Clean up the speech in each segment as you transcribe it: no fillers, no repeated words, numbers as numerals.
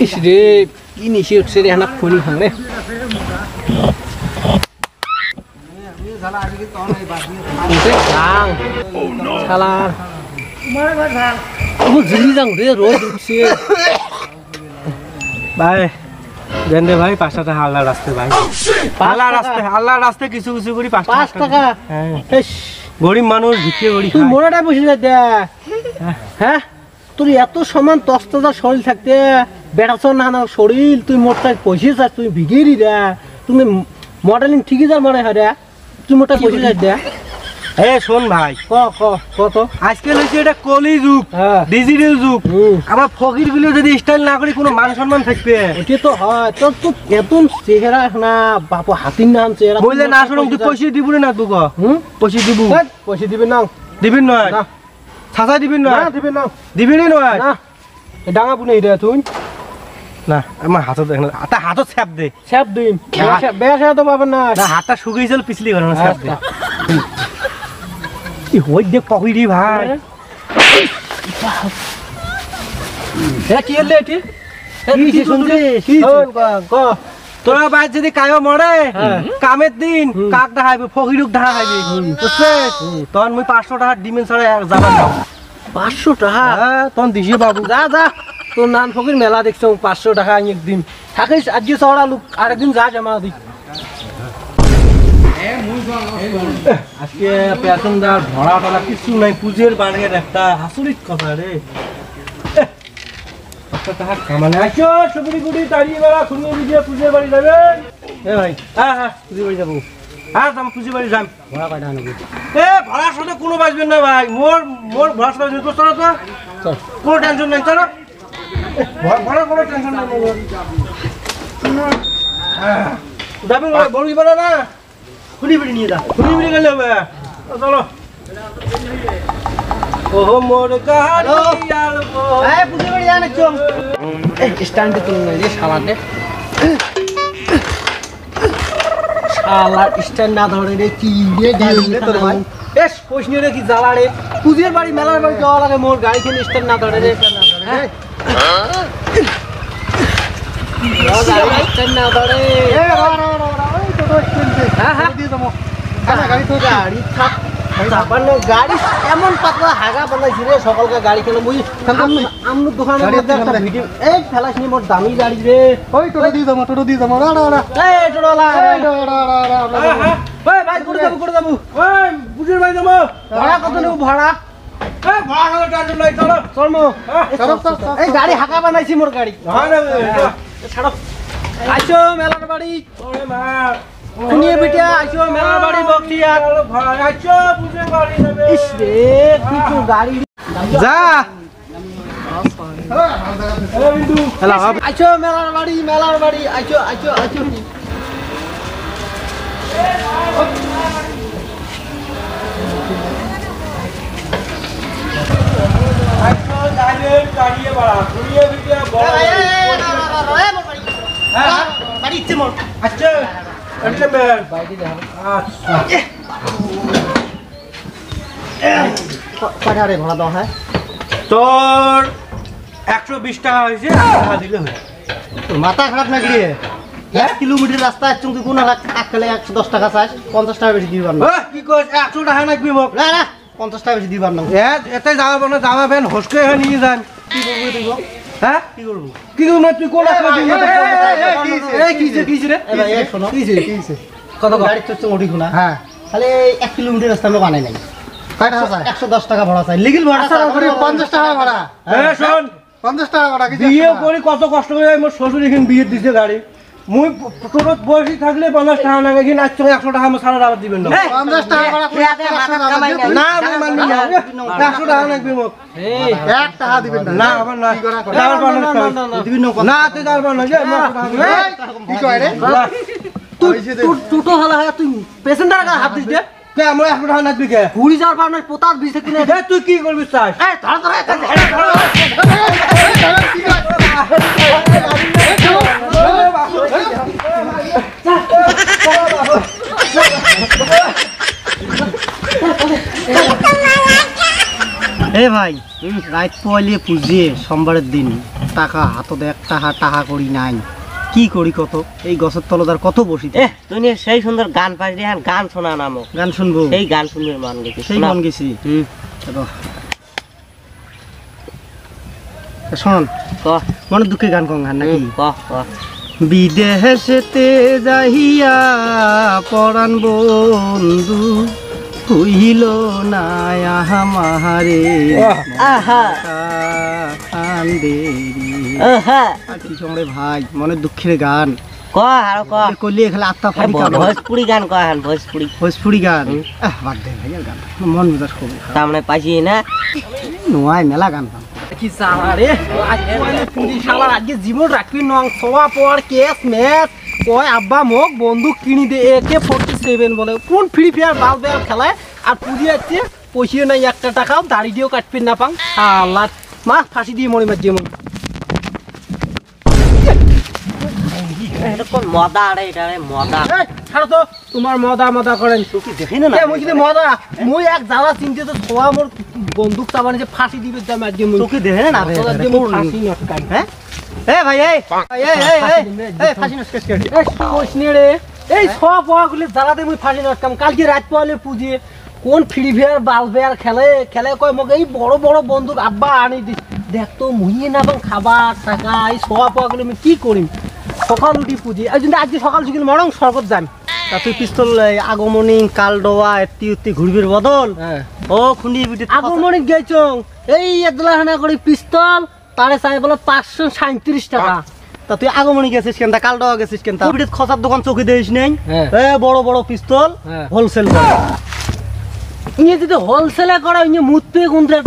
Isde ini sih uksirnya anak puni hangre. Jende bhai 5 টাকা হালা রাস্তে ভাই হালা রাস্তে কিছু কিছু করে 5 টাকা এস গরিব মানুষ ভিক্ষে গড়ি তুই মোড়াটা বসে যা দে হ্যাঁ তোর এত সমান তস্তজা শরীর থাকতে বেড়াছ না না শরীর তুই মোটা বসে যা তুই ভিগেরি রে তুমি মডেলিং ঠিকই যা মনে হয় রে তুই মোটা বসে যা দে এ শুন ভাই ক ক কত আজকে হইছে এটা কলি যুগ ডিজিটাল যুগ আমরা ফকির গুলো যদি স্টাইল না করি কোনো মান সম্মান থাকবে ওটা তো হয় তোর তো এতম চেহারা না বাপু হাতির নাম চেহারা বলে না শুনুন তুই পয়সা দিব না তুই ক পয়সা দিব পয়সা দিবেন না দিবেন না ছাতা দিবেন না দিবেন না দিবেনই না না ডাঙা বুনে এটা তুই না আমার হাতে দেখ না তা হাতে ছাপ দে ছাপ দিন বেশা তো পাবেন না হাতটা শুকিয়ে চল পিছলি ঘর না ছাপ দে ই হই দেখ পাহুইরি ভাই এ কি এলে এটি কি শুনলি কো তোরা ভাই যদি কায়ো মরে কামের দিন কাক ঢাইবে ফকিরুক ঢাইবে বুঝছে তখন মই 500 টাকা ডিমেন ছড়া যাবা 500 টাকা হ্যাঁ তখন দিছি বাবু যা যা তোর নাম ফকির মেলা দেখছো 500 টাকা একদিন থাকিস আজ যে ছড়া লোক আরেকদিন যা জমা দি আজকে পেছনদার ভড়াটালা কিছু নাই পূজের বানিয়ে একটা হাসুরিত কথা রে আচ্ছা তাহার কামানে আছো সবুরি গুড়ি দাঁড়িয়ে বেলা খুনি দিয়ে পূজের বাড়ি যাবেন এ ভাই হ্যাঁ হ্যাঁ পূজের বাড়ি যাবো হ্যাঁ তুমি পূজের বাড়ি যাম ভড়া কাটা আনবো এ ভড়ার সাথে কোনো বাজবেন না ভাই মোর মোর ভড়ার সাথে তো চলো তো কোনো টেনশন নাই চলো ভড়া কোনো টেনশন নাই যাবেন বড় বেলা না খুলি বিড়ি নিয়ে যা খুলি বিড়ি গেলে হবে চলো ওহো মোর কাহারি আর গো এই পুজি বিড়ি জানা চল এই স্ট্যান্ডে তুলনা রে শালাতে শালা স্ট্যান্ড না ধরে রে কি রে গাড়িতে তোর ভাই এস কোশ নিয়ে কি জ্বালা রে পুজির বাড়ি মেলার বাড়ি যাওয়া লাগে মোর গাড়ি কেন স্ট্যান্ড না ধরে রে হ্যাঁ গাড়ি স্ট্যান্ড না ধরে এ গাড়ি এমন পাতলা হাগা বানাইছি রে সকালকার গাড়ি কেন বুঝি আমি দোকানে এই ফেলাস নি মোট দামি গাড়ি রে ওই টোটো দিয়ে যাবো টোটো দিয়ে যাবো ভাই করে যাবো করে যাবো ওই বুঝির ভাই যাবো ভাড়া কত নেব ভাড়া এই গাড়ি হাগা বানাইছি মোর গাড়ি ছাড়ো আছো মেলার বাড়ি খুনিয়ে বিটিয়া আছো মেলার বাড়ি বকটিয়া আছো পূজে বাড়ি যাবে ইস রে কিছু গাড়ি যা হ্যালো বিন্দু হ্যালো আছো মেলার বাড়ি আছো আছো আছো আছো গাড়ি গাড়িয়ে বড় খুনিয়ে বিটিয়া বড় হ্যাঁ বাড়ি তে মোর আছো আচ্ছা বের বাইরে যাব আচ্ছা পাড়ারে ঘোড়া দাও হ্যাঁ তোর 120 টাকা হইছে টাকা দিলে হই তোর মাথা খারাপ না গিয়ে 1 কিলোমিটার রাস্তা তুমি কোন লাখ আকলে 110 টাকা চাই 50 টাকা বেশি দিবার না কি কইছ 100 টাকা না দিবি না না 50 টাকা বেশি দিবার না এ এতে যাওয়া না যাওয়া ফেন হোস্টে হই নিয়ে যান কি বলবি তুই হ্যাঁ কি করব কি করব তুই কোলা খাবি না কি রে এই শোনো কি হইছে কত গাড়ি চড়ছ ওড়ি খোনা হ্যাঁ খালি 1 কিলোমিটার রাস্তা আমরা বানাই নাই কয়টা চাই 110 টাকা ভাড়া চাই লিগেল ভাড়া চাই 50 টাকা ভাড়া এ শুন 50 টাকা ভাড়া কি বিয়ে করি কত কষ্ট করে মোর শ্বশুর এখানে বিয়ে দিছে গাড়ি মুই পুরো বসে থাকলে 50 টাকা লাগে কিনা 100 টাকা আমার সারা রাত দিবেন না 50 টাকা ভাড়া কই না আমি মানি না 100 টাকা লাগবে মোক এই 1 টাকা দিবেন না না আমার না দাবার পাবো না দিবেন না তুই দাবার পাবো না যে কি কই রে তুই টুটো হালা হয় তুই পেশেন্টার গা হাত দিছ দে কে আমরা 100 টাকা লাগবে কে ঘুরি যাওয়ার পাবো না পোতার বিছে কিনা এ তুই কি করবি চাস এই ধর ধর এই ধর কি কর ए भाई रात पहले पूजे सोमवार दिन টাকা হাতত এক টাকা টাকা করি নাই কি করি কত এই গছর তলদার কত বসি এ তুই সেই সুন্দর গান পাইছ রে গান শোনা নামক গান শুনবো এই গান শুনলে মন গেছে সেই মন গেছি চলো শোন ক মনে দুঃখে গান কং গান নাকি ক ক বিদেশেতে যাইয়া পরাণ বন্ধু কইলো না আমারে আহা আন্দেরি আহা কি চমড়ে ভাই মনে দুঃখের গান ক আর ক কইলে খালি আত্মা ফাড়ি কা ভোজপুরি গান ক আর ভোজপুরি ভোজপুরি গান আহ বাদ দে ভাই গান মন মেজাজ কই সামনে পাইছি না নয় মেলা গান কি সারা রে আজকে পুরি শালা আজকে জীবন রাখবি নং সোয়া পর কেস ম্যাচ কই আব্বা মোক বন্দুক কিনি দে AK47 বলে কোন ফ্রি ফায়ার বাল বেল খেলায় আর পুরি আছে পয়সা নাই একটা টাকাও দাড়ি দিও কাটবি না পাং আল্লাহ মা ফাঁসি দিয়ে মরে মারজি মন এটা কোন মদা রে এটা রে মদা এই ছাড়ো তো তোমার মদা মদা করেন তুই কি দেখিনা না মই কি মদা মই এক জালা চিনতে তো সোয়া মোর বন্দুক তাবানে যে ফাঁসি দিবে যা মারজি মন তুই কি দেখে না তো আজকে মোর ফাঁসি নটকাই হ্যাঁ এ ভাই এই এই এই এই ফাঁসি নটকে এই কইছ নি রে এই সব ওগুলি জালাতে মই ফাঁসি নটকাম কালকে রাত পাওলে পুজি কোন ফ্রি ফায়ার বাল বেয়ার খেলে খেলে কই মগে এই বড় বড় বন্দুক আব্বা আনি দি দেখ তো মুইয়ে না বাং খাবার টাকা এই সব ওগুলি আমি কি করিম সকাল উঠি পুজি আজ আজকে সকাল সকাল মরং সরগত যান তা তুই পিস্তল আগমনী কালডোয়া এতি উতি ঘুরবির বদল ও খুনি বিটি আগমনী গেছং এই এদলাহানা করে পিস্তল তারে চাই বলে 537 টাকা তা তুই আগমনী গেছিস কেন তা কালডোয়া গেছিস কেন তা বিটি খসার দোকান চকি দেইস নাই এ বড় বড় পিস্তল হোলসেল করে ইনি যদি হোলসেলে করে ইনি মুততে গুন্দ্রা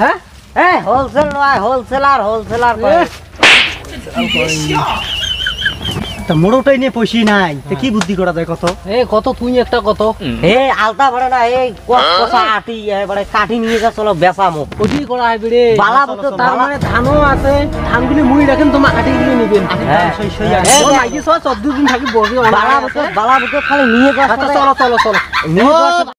হ্যাঁ এ হোলসেল নয় হোলসেলার হোলসেলার করে তা মোড়টাই নে পয়সা নাই তে কি বুদ্ধি করা যায় কত এ কত তুই একটা কত এ আলতা ভরে না এই কসা আটি এ বড় কাঠি নিয়ে যা চলো বেচামো বুদ্ধি করা হবে রে বালা তো তার মানে ধানও আছে ধানগুলি মুই রাখেন তোমা আটি গুলো নিবেন হ্যাঁ সই সই আছে ও মাইকি 14 দিন থাকি বড় বালা তো খালি নিয়ে যা চলো চলো চলো নিয়ে